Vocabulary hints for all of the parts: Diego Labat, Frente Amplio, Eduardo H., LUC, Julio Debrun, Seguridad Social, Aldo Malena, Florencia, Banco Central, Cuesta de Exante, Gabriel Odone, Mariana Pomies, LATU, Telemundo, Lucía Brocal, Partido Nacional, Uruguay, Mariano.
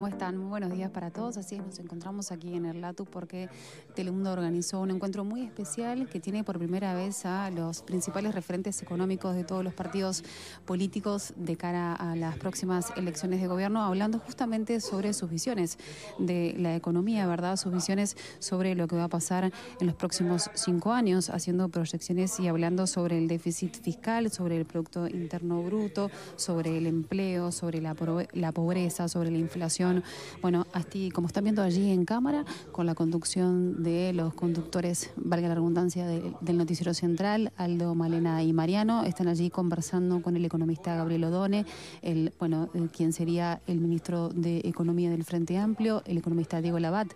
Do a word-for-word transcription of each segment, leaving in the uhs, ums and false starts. ¿Cómo están? Muy buenos días para todos. Así es, nos encontramos aquí en el LATU porque Telemundo organizó un encuentro muy especial que tiene por primera vez a los principales referentes económicos de todos los partidos políticos de cara a las próximas elecciones de gobierno, hablando justamente sobre sus visiones de la economía, ¿verdad? Sus visiones sobre lo que va a pasar en los próximos cinco años, haciendo proyecciones y hablando sobre el déficit fiscal, sobre el Producto Interno Bruto, sobre el empleo, sobre la, la pobreza, sobre la inflación. Bueno, así como están viendo allí en cámara, con la conducción de los conductores, valga la redundancia, de, del Noticiero Central, Aldo, Malena y Mariano, están allí conversando con el economista Gabriel Odone, el, bueno, quien sería el ministro de Economía del Frente Amplio, el economista Diego Labat,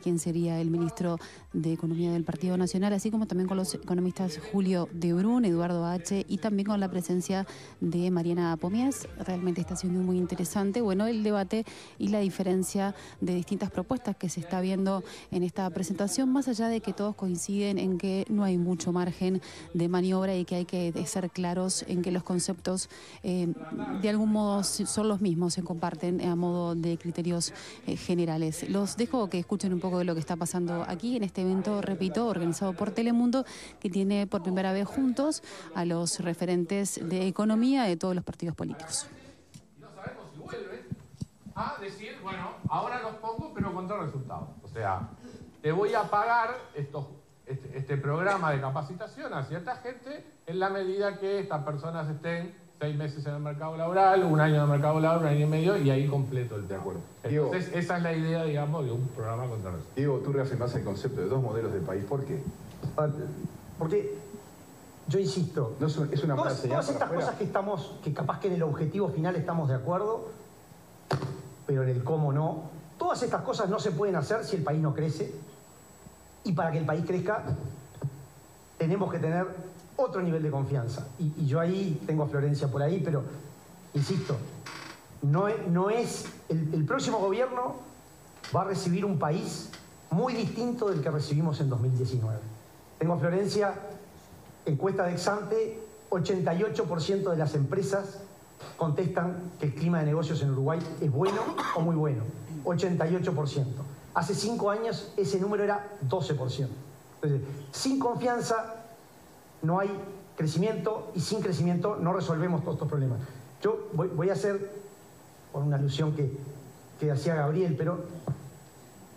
quien sería el ministro de Economía del Partido Nacional, así como también con los economistas Julio Debrun, Eduardo H. y también con la presencia de Mariana Pomies. Realmente está siendo muy interesante, bueno, el debate y la diferencia de distintas propuestas que se está viendo en esta presentación, más allá de que todos coinciden en que no hay mucho margen de maniobra y que hay que ser claros en que los conceptos eh, de algún modo son los mismos, se comparten a modo de criterios eh, generales. Los dejo que escuchen un poco de lo que está pasando aquí en este evento, repito, organizado por Telemundo, que tiene por primera vez juntos a los referentes de economía de todos los partidos políticos. No sabemos si vuelven a decir, bueno, ahora los pongo, pero con dos resultados. O sea, te voy a pagar estos, este, este programa de capacitación a cierta gente en la medida que estas personas estén seis meses en el mercado laboral, un año en el mercado laboral, un año y medio, y ahí completo el de acuerdo. Entonces, Diego, esa es la idea, digamos, de un programa contra nosotros. Diego, tú reafirmás el concepto de dos modelos de país. ¿Por qué? Porque, yo insisto, no es, un, es una todas, frase, todas estas fuera. Cosas que estamos, que capaz que en el objetivo final estamos de acuerdo, pero en el cómo no, todas estas cosas no se pueden hacer si el país no crece, y para que el país crezca, tenemos que tener otro nivel de confianza. Y, y yo ahí tengo a Florencia por ahí, pero insisto, no es, no es el, el próximo gobierno va a recibir un país muy distinto del que recibimos en dos mil diecinueve. Tengo a Florencia en Cuesta de Exante, ochenta y ocho por ciento de las empresas contestan que el clima de negocios en Uruguay es bueno o muy bueno. ochenta y ocho por ciento. Hace cinco años ese número era doce por ciento. Entonces, sin confianza no hay crecimiento, y sin crecimiento no resolvemos todos estos problemas. Yo voy, voy a hacer, con una alusión que, que hacía Gabriel, pero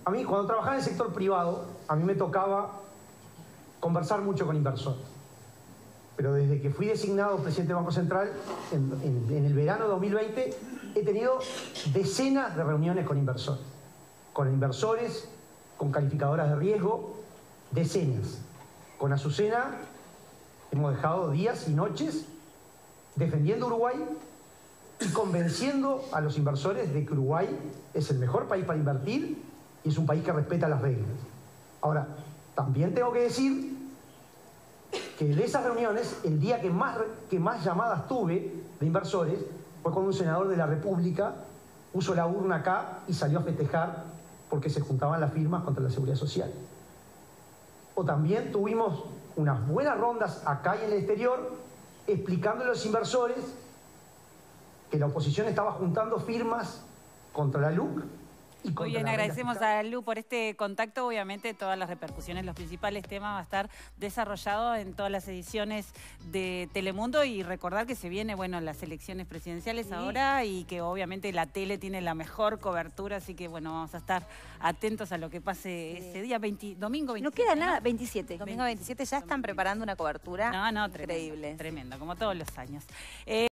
a mí cuando trabajaba en el sector privado, a mí me tocaba conversar mucho con inversores. Pero desde que fui designado presidente del Banco Central, en, en, en el verano de dos mil veinte, he tenido decenas de reuniones con inversores. Con inversores, con calificadoras de riesgo, decenas. Con Azucena hemos dejado días y noches defendiendo Uruguay y convenciendo a los inversores de que Uruguay es el mejor país para invertir y es un país que respeta las reglas. Ahora, también tengo que decir que de esas reuniones, el día que más, que más llamadas tuve de inversores fue cuando un senador de la República puso la urna acá y salió a festejar porque se juntaban las firmas contra la Seguridad Social. O también tuvimos unas buenas rondas acá y en el exterior, explicando a los inversores que la oposición estaba juntando firmas contra la L U C. Muy bien, agradecemos a Lu por este contacto. Obviamente todas las repercusiones, los principales temas va a estar desarrollado en todas las ediciones de Telemundo, y recordar que se vienen, bueno, las elecciones presidenciales sí. Ahora, y que obviamente la tele tiene la mejor cobertura, así que bueno, vamos a estar atentos a lo que pase sí. Ese día, veinte, domingo veintisiete. No queda nada, veintisiete. Domingo veintisiete ya están veintisiete. Preparando una cobertura no, no, tremendo, increíble. Tremendo, como todos los años. Eh,